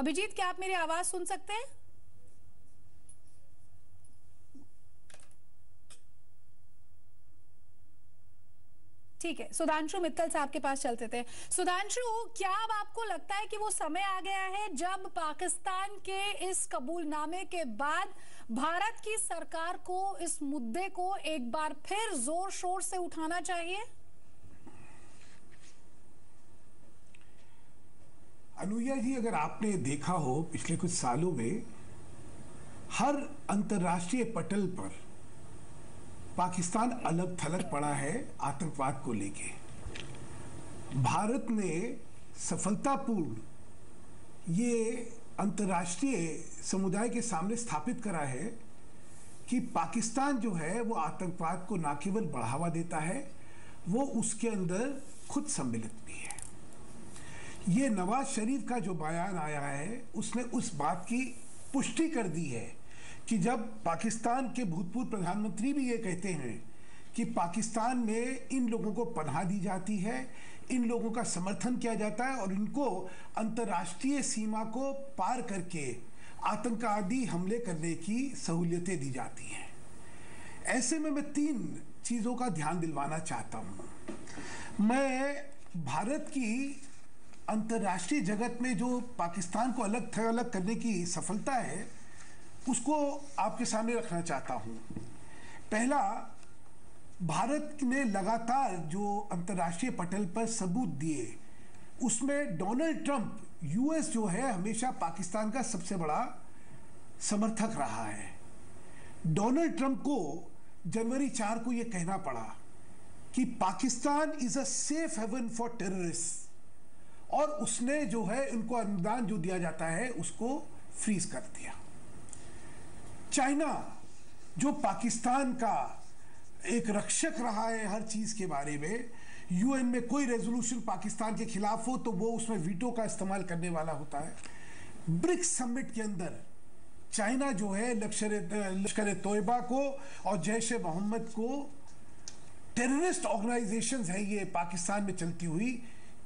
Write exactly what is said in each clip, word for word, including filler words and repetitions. अभिजीत, क्या आप मेरी आवाज सुन सकते हैं? ठीक है, सुधांशु मित्तल साहब के पास चलते थे। सुधांशु, क्या अब आपको लगता है कि वो समय आ गया है जब पाकिस्तान के इस कबूलनामे के बाद भारत की सरकार को इस मुद्दे को एक बार फिर जोर शोर से उठाना चाहिए? अनुया जी, अगर आपने देखा हो पिछले कुछ सालों में हर अंतर्राष्ट्रीय पटल पर पाकिस्तान अलग थलग पड़ा है आतंकवाद को लेके। भारत ने सफलतापूर्ण ये अंतर्राष्ट्रीय समुदाय के सामने स्थापित करा है कि पाकिस्तान जो है वो आतंकवाद को ना केवल बढ़ावा देता है, वो उसके अंदर खुद सम्मिलित भी है। ये नवाज शरीफ का जो बयान आया है उसने उस बात की पुष्टि कर दी है कि जब पाकिस्तान के भूतपूर्व प्रधानमंत्री भी ये कहते हैं कि पाकिस्तान में इन लोगों को पनाह दी जाती है, इन लोगों का समर्थन किया जाता है और इनको अंतर्राष्ट्रीय सीमा को पार करके आतंकवादी हमले करने की सहूलियतें दी जाती हैं। ऐसे में मैं तीन चीज़ों का ध्यान दिलवाना चाहता हूँ। मैं भारत की अंतर्राष्ट्रीय जगत में जो पाकिस्तान को अलग थलग करने की सफलता है उसको आपके सामने रखना चाहता हूँ। पहला, भारत ने लगातार जो अंतर्राष्ट्रीय पटल पर सबूत दिए उसमें डोनाल्ड ट्रंप यूएस जो है हमेशा पाकिस्तान का सबसे बड़ा समर्थक रहा है। डोनाल्ड ट्रंप को जनवरी चार को ये कहना पड़ा कि Pakistan is a safe haven for terrorist, और उसने जो है उनको अनुदान जो दिया जाता है उसको फ्रीज कर दिया। चाइना जो पाकिस्तान का एक रक्षक रहा है हर चीज़ के बारे में, यूएन में कोई रेजोल्यूशन पाकिस्तान के खिलाफ हो तो वो उसमें वीटो का इस्तेमाल करने वाला होता है। ब्रिक्स समिट के अंदर चाइना जो है लश्कर तोयबा को और जैश मुहम्मद को टेररिस्ट ऑर्गेनाइजेशंस है ये पाकिस्तान में चलती हुई,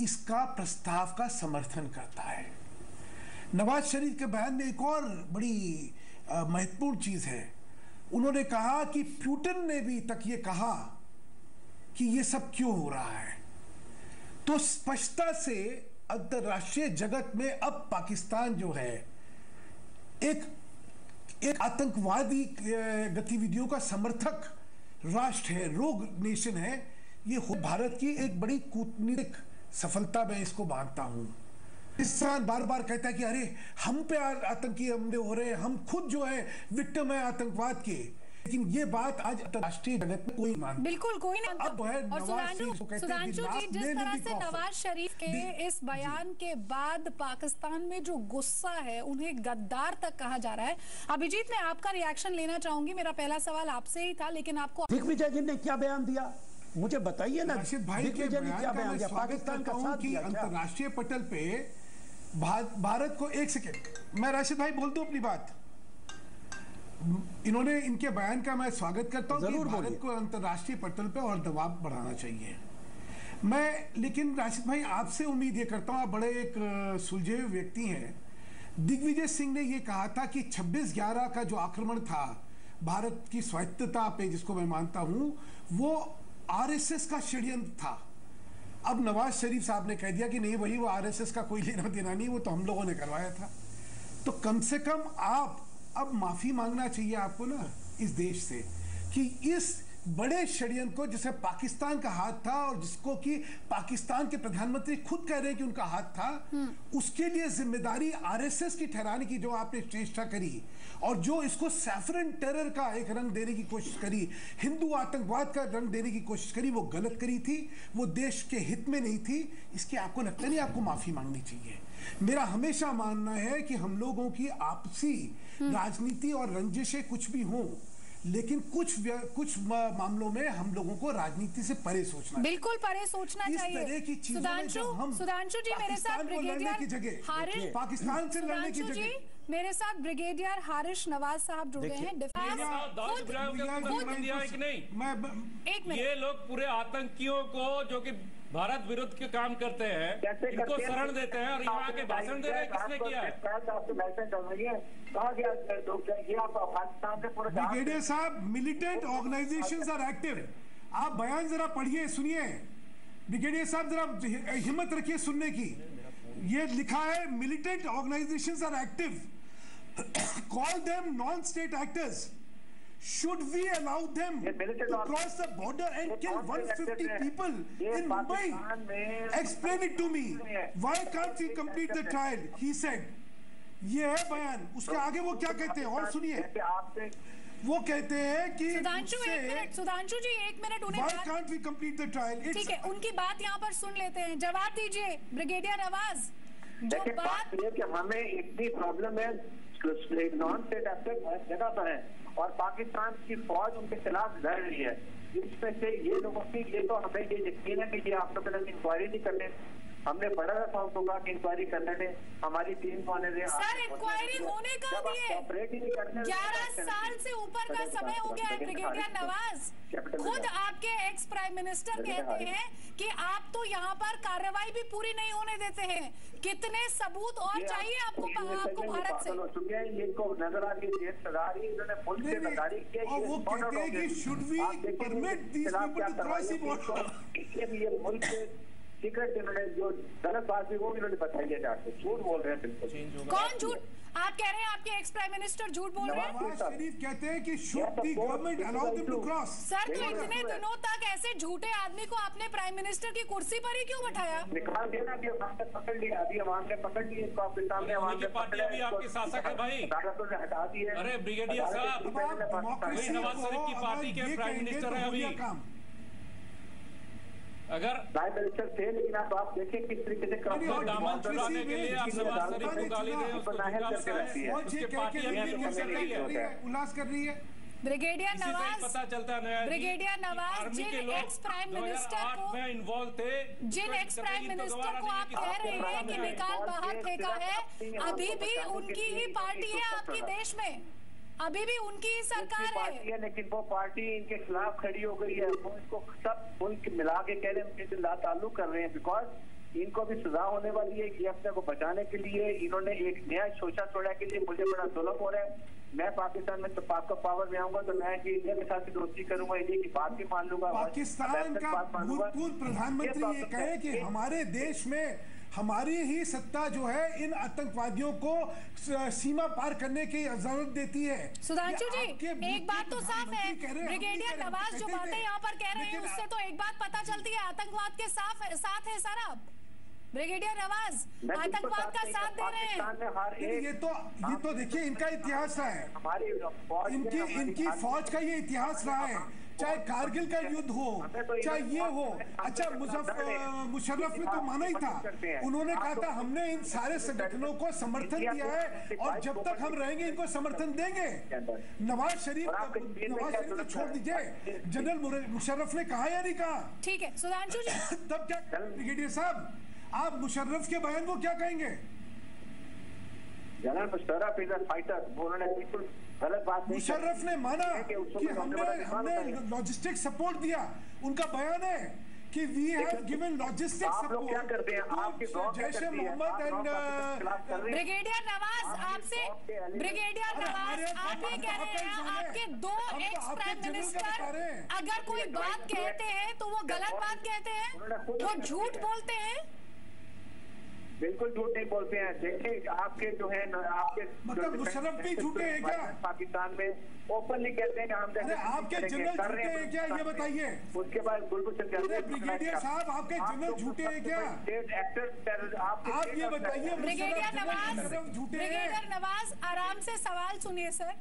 इसका प्रस्ताव का समर्थन करता है। नवाज शरीफ के बयान में एक और बड़ी महत्वपूर्ण चीज़ है, उन्होंने कहा कि प्यूटन ने भी तक ये कहा कि ये सब क्यों हो रहा है। तो स्पष्टता से अंतर्राष्ट्रीय जगत में अब पाकिस्तान जो है एक एक आतंकवादी गतिविधियों का समर्थक राष्ट्र है, रोग नेशन है। ये भारत की एक बड़ी कूटनीतिक सफलता मैं इसको मानता हूँ। पाकिस्तान बार बार कहता है कि अरे हम पे आतंकी हमले हो रहे हैं, हम खुद जो है विक्टिम है आतंकवाद के, लेकिन ये बात आज अंतरराष्ट्रीय जगत में कोई मानता बिल्कुल कोई नहीं। अब है सुधांशु जी, जिस तरह से नवाज शरीफ के इस बयान के बाद पाकिस्तान में जो गुस्सा है उन्हें गद्दार तक कहा जा रहा है। अभिजीत, मैं आपका रिएक्शन लेना चाहूंगी। मेरा पहला सवाल आपसे ही था, लेकिन आपको दिग्विजय जी ने क्या बयान दिया मुझे बताइए ना। भाई के क्या बयान दिया पाकिस्तान का साथ दिया अंतरराष्ट्रीय पटल पे भारत को? एक सेकेंड, मैं राशिद भाई बोल दूं अपनी बात। इन्होंने इनके बयान का मैं स्वागत करता हूं कि भारत को अंतर्राष्ट्रीय पटल पे और दबाव बढ़ाना चाहिए। मैं लेकिन राशिद भाई आपसे उम्मीद ये करता हूं, आप बड़े एक सुलझे हुए व्यक्ति हैं। दिग्विजय सिंह ने ये कहा था कि छब्बीस ग्यारह का जो आक्रमण था भारत की स्वायत्तता पे, जिसको मैं मानता हूँ, वो आरएसएस का षड्यंत्र था। अब नवाज शरीफ साहब ने कह दिया कि नहीं भाई, वो आरएसएस का कोई लेना देना नहीं, वो तो हम लोगों ने करवाया था। तो कम से कम आप अब माफ़ी मांगना चाहिए आपको ना इस देश से कि इस बड़े षड्यंत्र को, जिसे पाकिस्तान का हाथ था और जिसको कि पाकिस्तान के प्रधानमंत्री खुद कह रहे हैं कि उनका हाथ था, उसके लिए जिम्मेदारी आरएसएस की ठहराने की जो आपने चेष्टा करी और जो इसको सैफरन टेरर का एक रंग देने की कोशिश करी, हिंदू आतंकवाद का रंग देने की कोशिश करी, वो गलत करी थी, वो देश के हित में नहीं थी। इसकी आपको लगता नहीं आपको माफ़ी मांगनी चाहिए? मेरा हमेशा मानना है कि हम लोगों की आपसी राजनीति और रंजिशें कुछ भी हों, लेकिन कुछ कुछ मामलों में हम लोगों को राजनीति से परे सोचना, बिल्कुल परे सोचना चाहिए। इस तरह की चीजों में हम सुधांशु जी मेरे साथ ब्रिगेडियर हरीश पाकिस्तान से लड़ने की जगह मेरे साथ ब्रिगेडियर हरीश नवाज साहब जुड़े हैं। एक मिनट, ये लोग पूरे आतंकियों को जो कि भारत विरुद्ध के काम करते हैं इनको शरण देते हैं और यहाँ के भाषण दे रहे हैं। किसने किया है? ब्रिगेडियर साहब, मिलिटेंट ऑर्गेनाइजेशंस आर एक्टिव। आप बयान जरा पढ़िए, सुनिए। ब्रिगेडियर साहब, जरा हिम्मत रखिए सुनने की। ये लिखा है militant organisations are active, call them non state actors. Should we allow them to cross the border and kill one hundred fifty people in Mumbai? Explain it to me. Why can't we complete the trial? He said. ये है बयान। उसके आगे वो क्या कहते हैं और सुनिए। वो कहते हैं कि सुधांशु एक मिनट सुधांशु जी एक मिनट उन्हें Why can't we complete the trial? ठीक है, उनकी बात यहाँ पर सुन लेते हैं। जवाब दीजिए ब्रिगेडियर नवाज। जो बात ये कि हमें इतनी प्रॉब्लम है, नॉन स्टेट एक्टर हर जगह पर है और पाकिस्तान की फौज उनके खिलाफ लड़ रही है, इसमें से ये लोगों की ये तो हमें ये यकीन है कि ये आप लोग इंक्वायरी नहीं कर ले। हमने बड़ा एहसास होगा कि इंक्वायरी करने में हमारी टीम को आने दे। सर, इंक्वायरी होने का ग्यारह साल से ऊपर का समय हो गया है। ब्रिगेडियर नवाज, खुद आपके एक्स प्राइम मिनिस्टर कहते हैं कि आप तो यहाँ पर कार्रवाई भी पूरी नहीं होने देते हैं। कितने सबूत और चाहिए आपको? आपको भारत से नजर आ गई सीक्रेट इन्होंने जो गलत बात है वो इन्होंने बताई है। जाके झूठ बोल रहे हैं। बिल्कुल। कौन झूठ? आप कह रहे हैं आपके एक्स प्राइम मिनिस्टर झूठ बोल रहे हैं। नवाज शरीफ कहते हैं कि should the government allow them to cross. Sir, तो इतने दिनों तक ऐसे झूठे आदमी को आपने प्राइम मिनिस्टर की कुर्सी पर ही क्यों बैठाया? निकाल देना। अभी हमने पकड़ लिया, अभी आवाम ने पकड़ लिया इसको। आपके सामने आवाम ने पकड़ लिया। आपके शासक है भाई, ताकतों ने हटा दी है। अरे ब्रिगेडियर साहब, नवाज शरीफ की पार्टी के प्राइम मिनिस्टर है अभी। अगर प्राइम मिनिस्टर थे, लेकिन आप आप देखें किस तरीके से दामन चुराने के लिए आप नवाज शरीफ को गाली दे रहे हैं, उल्लास कर रही है। ब्रिगेडियर नवाज, पता चलता है ब्रिगेडियर नवाज जिन एक्स प्राइम मिनिस्टर को इन्वॉल्व थे, जिन एक्स प्राइम मिनिस्टर को आप कह रहे हैं कि निकाल बाहर फेंका है, अभी भी उनकी ही पार्टी है आपके देश में, अभी भी उनकी ही सरकार है। लेकिन वो पार्टी इनके खिलाफ खड़ी हो गई है। वो इसको सब मुल्क मिला के कह रहे हैं, उनके से लाताल्लुक कर रहे हैं, बिकॉज इनको भी सजा होने वाली है। ये अपने को बचाने के लिए इन्होंने एक नया शोशा छोड़ा के लिए मुझे बड़ा दुलम हो रहा है। मैं पाकिस्तान में तो पाक पावर में आऊंगा तो मैं इंडिया के साथ दोस्ती करूंगा, इंडिया की बात भी मान लूंगा। पाकिस्तान का भूतपूर्व प्रधानमंत्री ये कहे कि हमारे देश में हमारी ही सत्ता जो है इन आतंकवादियों को सीमा पार करने की इजाजत देती है। सुधांशु जी, एक बात तो साफ है, ब्रिगेडियर नवाज जो बातें यहाँ पर कह रहे हैं उससे तो एक बात पता चलती है, आतंकवाद के साफ साथ है सारा। ब्रिगेडियर नवाज आतंकवाद का साथ दे रहे हैं। ये तो ये तो देखिए इनका इतिहास रहा है, इनकी इनकी फौज का ये इतिहास रहा है। चाहे कारगिल का युद्ध हो, चाहे ये हो। अच्छा, मुशर्रफ ने तो माना ही था, उन्होंने कहा था हमने इन सारे संगठनों को समर्थन दिया है और जब तक हम रहेंगे इनको समर्थन देंगे। नवाज शरीफ नवाज शरीफ को छोड़ दीजिए, जनरल मुशर्रफ ने कहा या नहीं कहा? ठीक है सुधांशु जी, तब क्या ब्रिगेडियर साहब आप मुशर्रफ के बयान को क्या कहेंगे? General Musharraf is a fighter, उन्होंने बिल्कुल गलत बात नहीं। मुशर्रफ ने माना कि हमने हमने लॉजिस्टिक सपोर्ट दिया। उनका बयान है कि we have given logistic support. आप लोग क्या करते हैं? आपके जैश मुहम्मद एंड ब्रिगेडियर नवाज आपसे ब्रिगेडियर नवाज आप ये कह रहे हैं आपके दो एक्स प्राइम मिनिस्टर अगर कोई बात कहते हैं तो वो गलत बात कहते हैं, वो झूठ बोलते हैं। बिल्कुल झूठ नहीं बोलते हैं। देखिए आपके जो है आपके मतलब मुशर्रफ भी झूठे हैं क्या? पाकिस्तान में ओपनली कहते हैं कि हम जैसे आपके जनरल झूठे हैं क्या, ये बताइए। उसके बाद ब्रिगेडियर साहब आपके जनरल झूठे हैं क्या? आप ये बताइए। ब्रिगेडियर नवाज ब्रिगेडियर नवाज आराम से सवाल सुनिए। सर,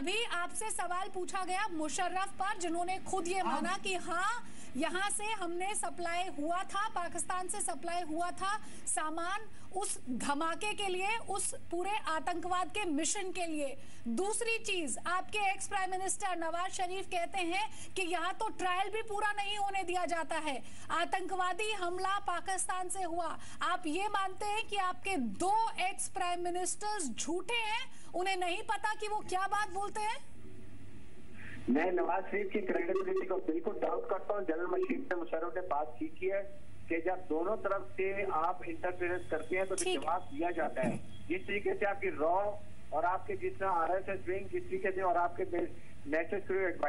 अभी आपसे सवाल पूछा गया मुशर्रफ पर जिन्होंने खुद ये माना कि हाँ यहाँ से हमने सप्लाई हुआ था, पाकिस्तान से सप्लाई हुआ था सामान उस धमाके के लिए, उस पूरे आतंकवाद के मिशन के लिए। दूसरी चीज, आपके ex prime minister Nawaz Sharif कहते हैं कि यहाँ तो ट्रायल भी पूरा नहीं होने दिया जाता है, आतंकवादी हमला पाकिस्तान से हुआ। आप ये मानते हैं कि आपके दो एक्स प्राइम मिनिस्टर्स झूठे हैं, उन्हें नहीं पता कि वो क्या बात बोलते हैं? मैं नवाज शरीफ की क्रेडिबिलिटी को बिल्कुल डाउट करता हूँ। जनरल मशीद से मुशर्रफ ने बात ठीक की है कि जब दोनों तरफ से आप इंटरफेरेंस करते हैं तो जवाब दिया जाता है। जिस तरीके से आपकी रॉ और आपके जितना आरएसएस विंग जिस तरीके से और आपके आपका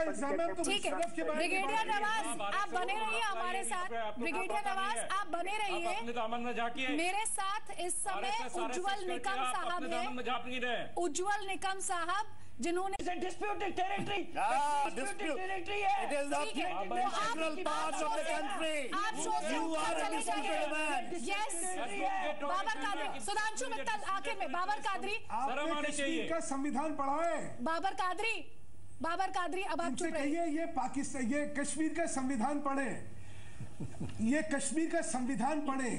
एग्जाम है, ठीक है। ब्रिगेडियर नवाज आप बने रहिए हमारे साथ, ब्रिगेडियर नवाज आप बने रहिए मेरे साथ। इस समय उज्जवल निकम साहब हैं, उज्जवल निकम साहब जिन्होंने डिस्प्यूटेड टेरिटरी टेरिटरी है, it is the parts of the country, आप शो से ऊपर चले जाइए। यस, बाबर कादरी, सुधांशु मित्तल आखिर में, बाबर कादरी आपका संविधान पढ़ा है। बाबर कादरी, बाबर कादरी अब आप चुप रहिए। ये पाकिस्तान, ये कश्मीर का संविधान पढ़े, ये कश्मीर का संविधान पढ़े।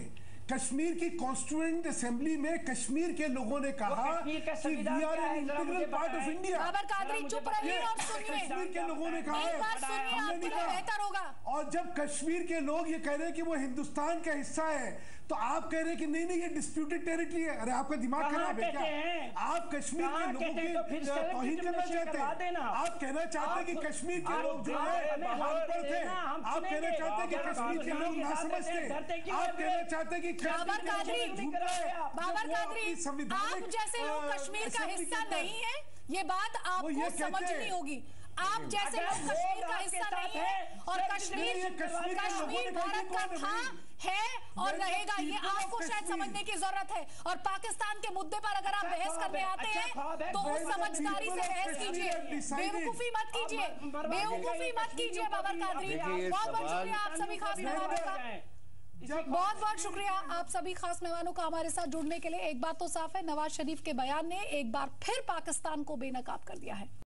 कश्मीर की कॉन्स्टिट्यूएंट असेंबली में कश्मीर के लोगों ने कहा कि we are an integral part of India. Babar Qadri चुप रहिए और सुनिए। कश्मीर के लोगों ने कहा है, बेहतर होगा। और जब कश्मीर के लोग ये कह रहे हैं कि वो हिंदुस्तान का हिस्सा है, तो आप कह रहे हैं कि नहीं नहीं ये डिस्प्यूटेड टेरिटरी है। अरे आपका दिमाग खराब है क्या? आप कश्मीर के लोगों की तौहीन करना चाहते हैं, आप कहना चाहते हैं कि कश्मीर के लोग जो है वहां पर थे, आप कहना चाहते हैं कि कश्मीर के लोग ना समझते, आप कहना चाहते हैं कि बाबर कादरी, बाबर कादरी आप जैसे लोग कश्मीर का हिस्सा नहीं है, ये बात आपको समझनी होगी। आप जैसे लोग कश्मीर का हिस्सा नहीं है और कश्मीर कश्मीर भारत का था, है और रहेगा, ये आपको शायद समझने की जरूरत है। और पाकिस्तान के मुद्दे पर अगर आप बहस करने आते हैं तो उस समझदारी से बहस कीजिए, बेवकूफी मत कीजिए, बेवकूफी मत कीजिए। बाबर कादरी बहुत बहुत शुक्रिया आप सभी खास मेहमानों का, बहुत बहुत शुक्रिया आप सभी खास मेहमानों का हमारे साथ जुड़ने के लिए। एक बात तो साफ है, नवाज शरीफ के बयान ने एक बार फिर पाकिस्तान को बेनकाब कर दिया है।